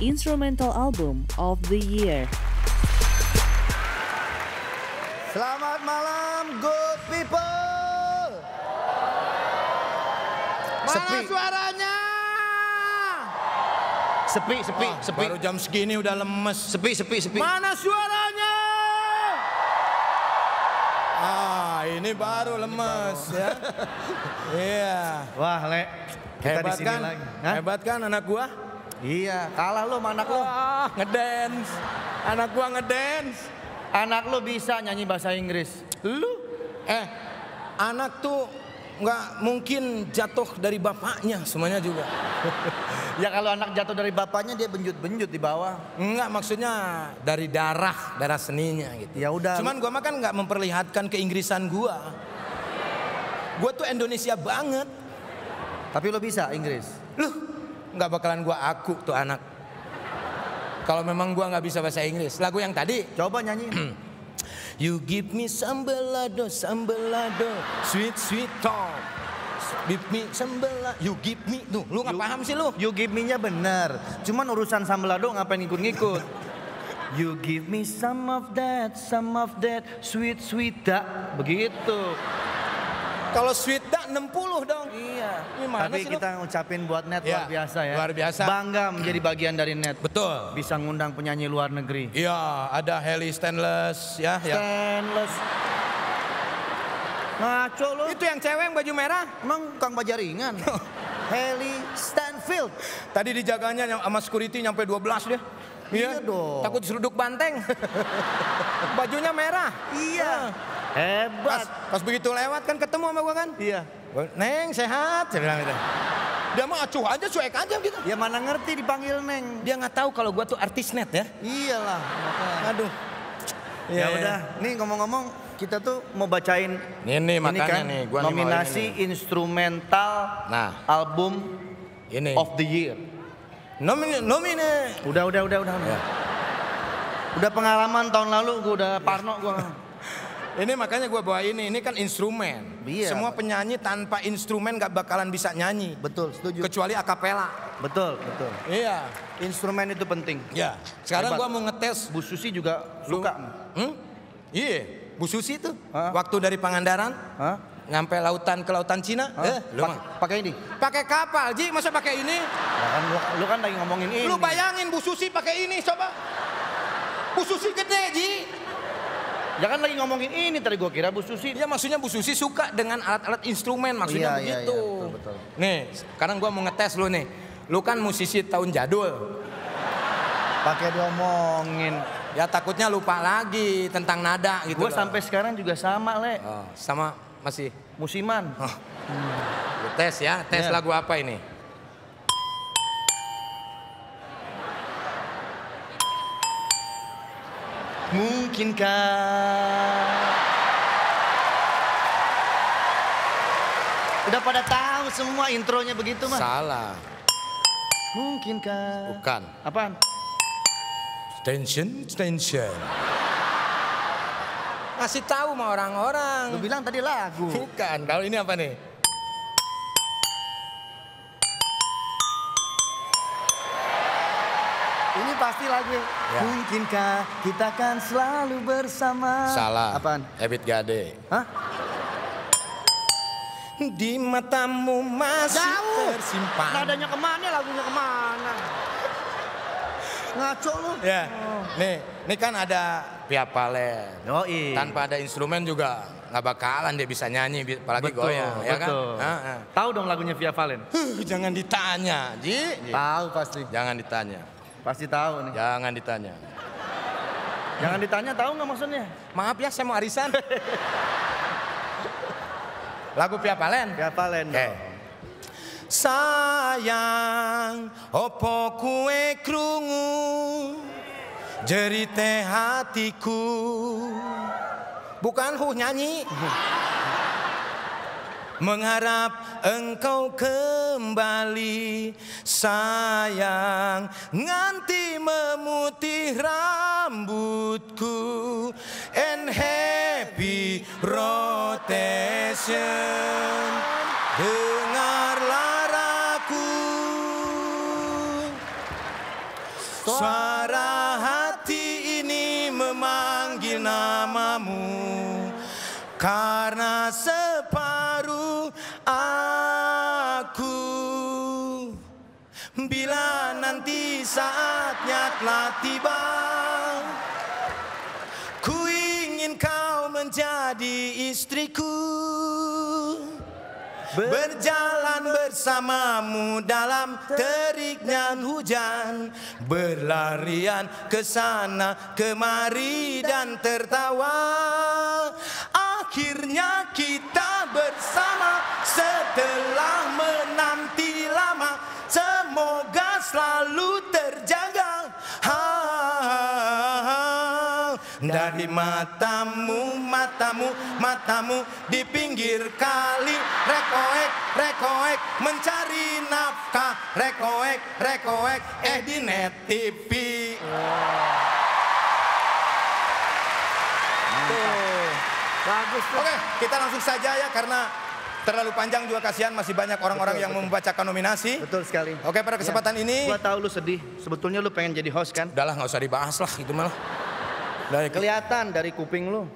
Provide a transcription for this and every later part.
Instrumental Album of the Year. Selamat malam, good people. Mana suaranya? Sepi. Baru jam segini udah lemes. Sepi. Mana suaranya? Ah, ini baru lemes ya. Iya. Wah, Le. Kita di sini lagi. Hebat kan anak gua? Iya, kalah lo sama anak lo. Ngedance. Anak gua ngedance. Anak lo bisa nyanyi bahasa Inggris. Lu? Anak tuh nggak mungkin jatuh dari bapaknya semuanya juga. Ya kalau anak jatuh dari bapaknya dia benjut-benjut di bawah. Enggak, maksudnya dari darah seninya gitu. Ya udah. Cuman gua mah kan nggak memperlihatkan keinggrisan gua. Gua tuh Indonesia banget. Tapi lo bisa Inggris? Loh, nggak bakalan gua aku tuh anak. Kalau memang gua nggak bisa bahasa Inggris. Lagu yang tadi coba nyanyi. You give me sambelado, sambelado, sweet sweet talk. Give me sambelado, you give me tuh. Lu nggak paham sih lu? You give me-nya bener. Cuman urusan sambelado ngapain ngikut-ngikut? You give me some of that, sweet sweet da. Begitu. Kalau sweet da 60 dong. Iya. Tapi kita ngucapin buat Net luar biasa ya. Luar biasa. Bangga menjadi bagian dari Net. Betul. Bisa ngundang penyanyi luar negeri. Iya, ada Hailee Steinfeld ya. Steinfeld. Ngaco lu. Itu yang cewek yang baju merah. Emang tukang bajaringan. Hailee Steinfeld. Tadi dijaganya sama security nyampe 12 dia. Iya dong. Takut diseruduk banteng. Bajunya merah. Iya. Hebat. Pas begitu lewat kan ketemu sama gua kan? Iya. Neng sehat, saya bilang gitu. Dia mah acuh aja, cuek aja gitu. Ya mana ngerti dipanggil Neng. Dia nggak tahu kalau gua tuh artis Net ya. Iyalah. Aduh. Ya udah. Nih ngomong-ngomong kita tuh mau bacain. Ini makanya nih. Nominasi instrumental album of the year. Nomine. Udah. Udah pengalaman tahun lalu gua udah parno gua. Ini makanya gue bawa ini kan instrumen. Iya. Semua penyanyi tanpa instrumen gak bakalan bisa nyanyi. Betul, setuju. Kecuali akapela. Betul. Iya. Instrumen itu penting. Iya. Sekarang gue mau ngetes. Bu Susi juga suka. Iya, Bu Susi tuh. Waktu dari Pangandaran, nyampe ke lautan Cina. Pakai ini? Pakai kapal, Ji. Masa pakai ini? Lu kan lagi ngomongin ini. Lu bayangin Bu Susi pakai ini, coba. Bu Susi gede, Ji. Jangan lagi ngomongin ini, tadi gue kira Bu Susi. Ya maksudnya Bu Susi suka dengan alat-alat instrumen, maksudnya begitu. Iya, betul. Nih, sekarang gue mau ngetes lu nih. Lu kan musisi tahun jadul. Pakai diomongin. Ya takutnya lupa lagi tentang nada gitu. Gue sampai sekarang juga sama, Le. Oh, sama masih? Musiman. Oh. Tes ya, tes lagu apa ini? Mungkinkah? Udah pada tahu semua intronya begitu mah? Salah. Mungkinkah? Bukan. Apaan? Tension. Kasih tahu sama orang-orang. Lu bilang tadi lagu. Bukan. Kalau ini apa nih? Ini pasti lagu. Ya. Mungkinkah kita akan selalu bersama. Salah. Apaan? Ebit Gade. Hah? Di matamu masih tersimpan. Nadanya kemana, lagunya kemana. Ngaco lu. Ya. Nih kan ada Via Vallen. Tanpa ada instrumen juga nggak bakalan dia bisa nyanyi, apalagi goyang. Ya kan? Tahu dong lagunya Via Vallen? Jangan ditanya, Ji. Tahu pasti. Jangan ditanya. Pasti tahu nih. Jangan ditanya. Jangan ditanya, tahu nggak maksudnya? Maaf ya, saya mau arisan. Lagu Via Vallen. Via Vallen. Sayang, opo kue krungu, jerite hatiku. Bukan nyanyi. Mengharap engkau kembali, sayang, nganti memutih rambutku. And happy rotation, dengarlah aku. Suara hati ini memanggil namamu, karena separuh aku. Bila nanti saatnya telah tiba, ku ingin kau menjadi istriku. Berjalan bersamamu dalam terik dan hujan, berlarian ke sana kemari dan tertawa. Akhirnya kita bersama setelah menanti lama. Semoga selalu terjaga dari matamu, matamu di pinggir kali. Rekoek, rekoek, mencari nafkah. Rekoek, rekoek, di Net TV. Bagus. Oke, kita langsung saja ya karena terlalu panjang juga kasihan, masih banyak orang-orang yang membacakan nominasi. Betul sekali. Oke, pada kesempatan ini. Gua tahu lu sedih, sebetulnya lu pengen jadi host kan? Udahlah, nggak usah dibahas lah gitu malah. Kelihatan dari kuping lu.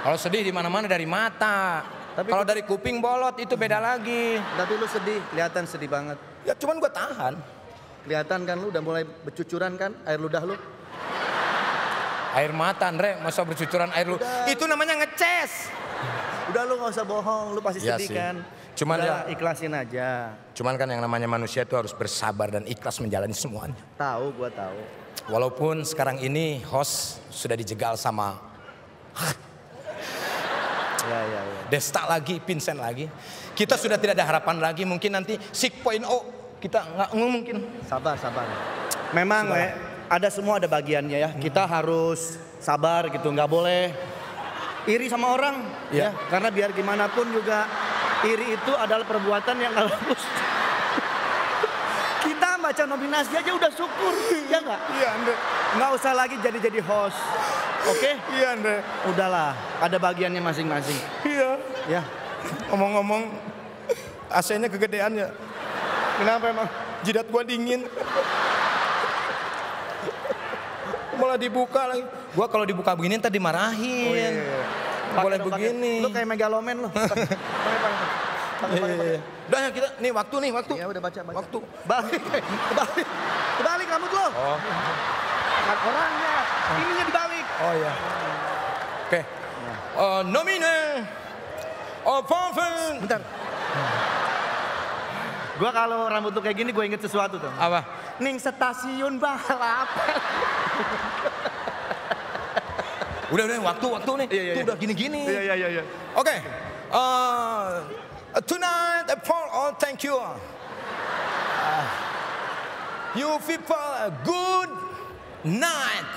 Kalau sedih di mana-mana dari mata. Tapi kalau dari kuping bolot itu beda lagi. Tapi lu sedih, kelihatan sedih banget. Ya cuman gue tahan. Kelihatan kan lu udah mulai bercucuran kan air ludah lu. Air mata, Andre, masa bercucuran air lu. Itu namanya ngeces. Udah lu nggak usah bohong, lu pasti sedih kan. Cuman ya ikhlasin aja. Cuman kan yang namanya manusia itu harus bersabar dan ikhlas menjalani semuanya. Tahu, gue tahu. Walaupun sekarang ini host sudah dijegal sama Desta lagi, Vincent lagi. Kita sudah tidak ada harapan lagi. Mungkin nanti 6.0 kita nggak mungkin. Sabar, sabar. Memang ada semua ada bagiannya ya. Kita harus sabar gitu, nggak boleh iri sama orang ya. Karena biar gimana pun juga iri itu adalah perbuatan yang nggak bagus. Kita baca nominasi aja udah syukur, ya nggak? Iya, Andre. Nggak usah lagi jadi host. Oke? Iya, Andre. Udahlah, ada bagiannya masing-masing. Iya. Ya. Ngomong-ngomong, AC-nya kegedean ya. Kenapa emang? Jidat gua dingin. Malah dibuka lagi. Gua kalau dibuka begini ntar dimarahin. Oh, iya. Boleh begini. Lu kayak megaloman loh. Udah ya kita, nih waktu Ya udah baca. Waktu. Balik rambut lo. Oh. Orangnya, ininya dibalik. Oh iya. Oke. Nomine. Bentar. Gua kalau rambut lu kayak gini gue inget sesuatu tuh. Apa? Ning stasiun balapan. Udah waktu nih. Itu udah gini-gini. Iya. Oke. Tonight, for all, thank you. You people, good night.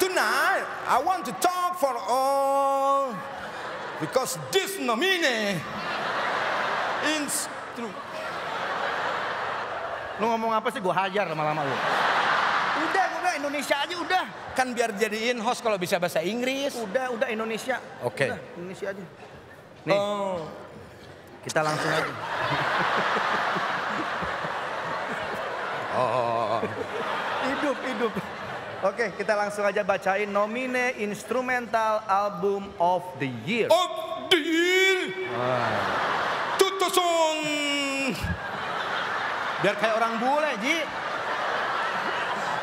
Tonight, I want to talk for all because this nominee is true. Lu ngomong apa sih? Gue hajar lama-lama lu. Udah, gue bilang Indonesia aja udah. Kan biar jadiin host kalau bisa bahasa Inggris. Udah Indonesia. Oke. Udah, Indonesia aja. Nih, kita langsung aja. Hidup. Oke, kita langsung aja bacain nomine instrumental album of the year. Of the year. Tutusung. Biar kayak orang bule, Ji.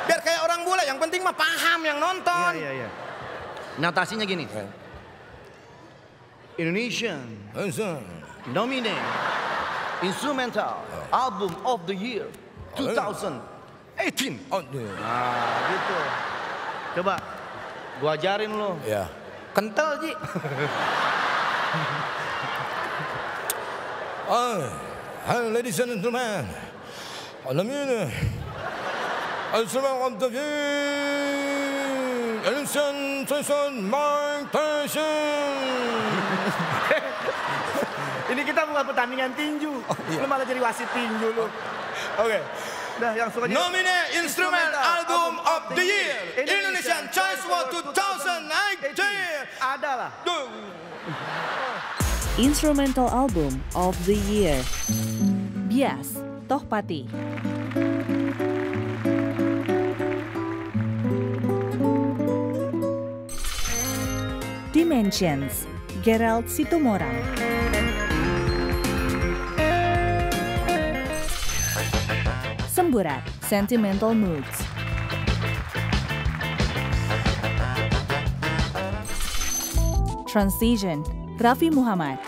Biar kayak orang bule, yang penting mah paham yang nonton. Iya. Notasinya gini. Indonesian nominee instrumental album of the year 2018. Nah, gitu. Coba gua ajarin lo. Iya. Kental, Ji. Ladies and gentlemen. Nominee instrument of the year, ini kita bukan pertandingan tinju, lu malah jadi wasit tinju lu. Oke. Nah, yang suka nominee instrument album of the year, Indonesian Choice Awards 2018 adalah Instrumental Album of the Year. Bias. Tohpati. Dimensions, Gerald Situmorang. Semburat, Sentimental Moods. Transition, Rafi Muhammad.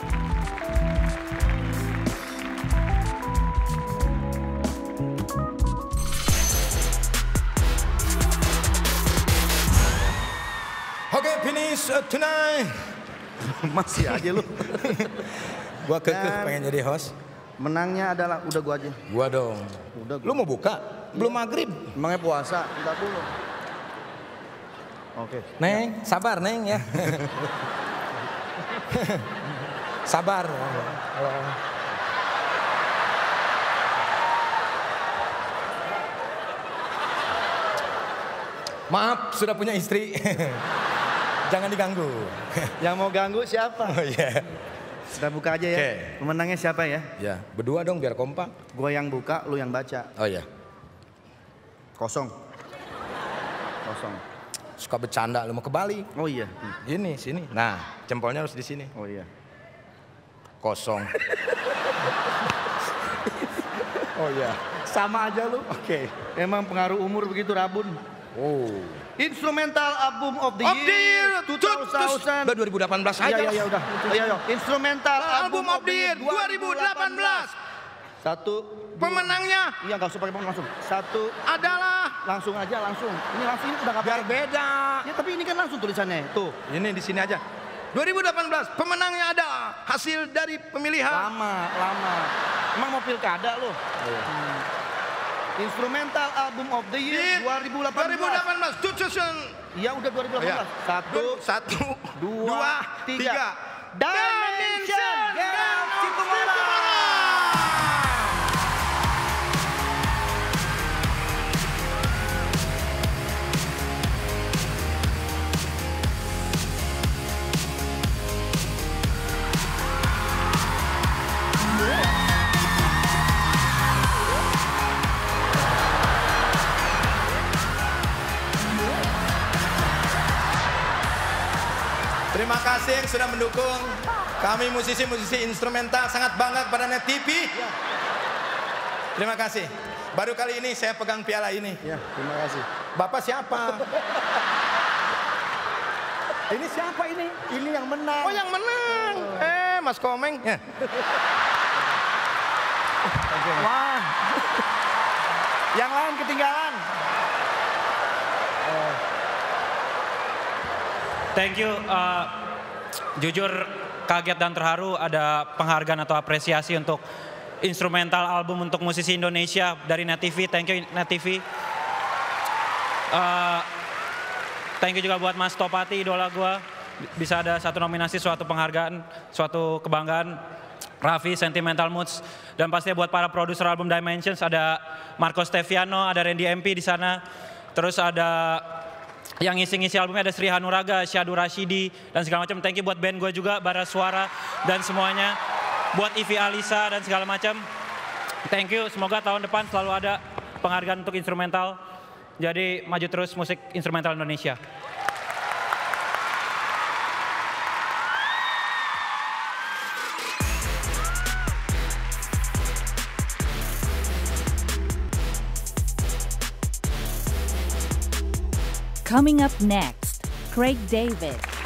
Okay, finish tonight. Masih aja lu. Gua kekeh pengen jadi host. Menangnya adalah udah gua aja. Gua dong. Udah gua. Lu mau buka? Belum maghrib. Emangnya puasa? Enggak dulu. Oke. Neng, sabar Neng ya. Sabar. Maaf, sudah punya istri. Jangan diganggu. Yang mau ganggu siapa? Oh, yeah. Sudah buka aja ya. Okay. Pemenangnya siapa ya? Ya, berdua dong biar kompak. Gua yang buka, lu yang baca. Oh ya. Yeah. Kosong. Kosong. Suka bercanda, lu mau ke Bali. Oh iya. Ini, sini. Nah, jempolnya harus di sini. Oh iya. Kosong. Oh iya. Sama aja lu. Oke. Okay. Emang pengaruh umur begitu rabun. Oh. Instrumental Album of the Year 2000. 2018 aja. Iya, udah. Iya. Instrumental Album of the Year 2018. Satu. Pemenangnya. Iya gak usah pakai pemenang langsung. Satu. Adalah. Langsung aja langsung. Ini langsung udah gak biar beda. Ya tapi ini kan langsung tulisannya. Tuh. Ini di sini aja. 2018 pemenangnya ada. Hasil dari pemilihan. Lama. Emang mau pilkada loh. Instrumental Album of the Year 2018. Tujuan. Iya udah 2018. Ya. Satu. Dua. Tiga. Dimension. Gerald Situmorang. Terima kasih yang sudah mendukung kami musisi-musisi instrumental, sangat bangga kepada Net TV. Ya. Terima kasih. Baru kali ini saya pegang piala ini. Ya, terima kasih. Bapak siapa? Ini siapa ini? Ini yang menang. Oh yang menang. Oh. Mas Komeng. Ya. Wah. Yang lain ketinggalan. Thank you, jujur kaget dan terharu ada penghargaan atau apresiasi untuk instrumental album untuk musisi Indonesia dari Net TV. Thank you Net TV. Thank you juga buat Mas Tohpati, idola gua, bisa ada satu nominasi, suatu penghargaan, suatu kebanggaan. Raffi, Sentimental Moods, dan pastinya buat para produser album Dimensions ada Marco Stefiano, ada Randy MP di sana, terus ada yang ngisi-ngisi albumnya ada Sri Hanuraga, Shadu Rashidi, dan segala macam. Thank you buat band gue juga, Barra Suara dan semuanya. Buat Ivi Alisa dan segala macam. Thank you, semoga tahun depan selalu ada penghargaan untuk instrumental. Jadi maju terus musik instrumental Indonesia. Coming up next, Craig David.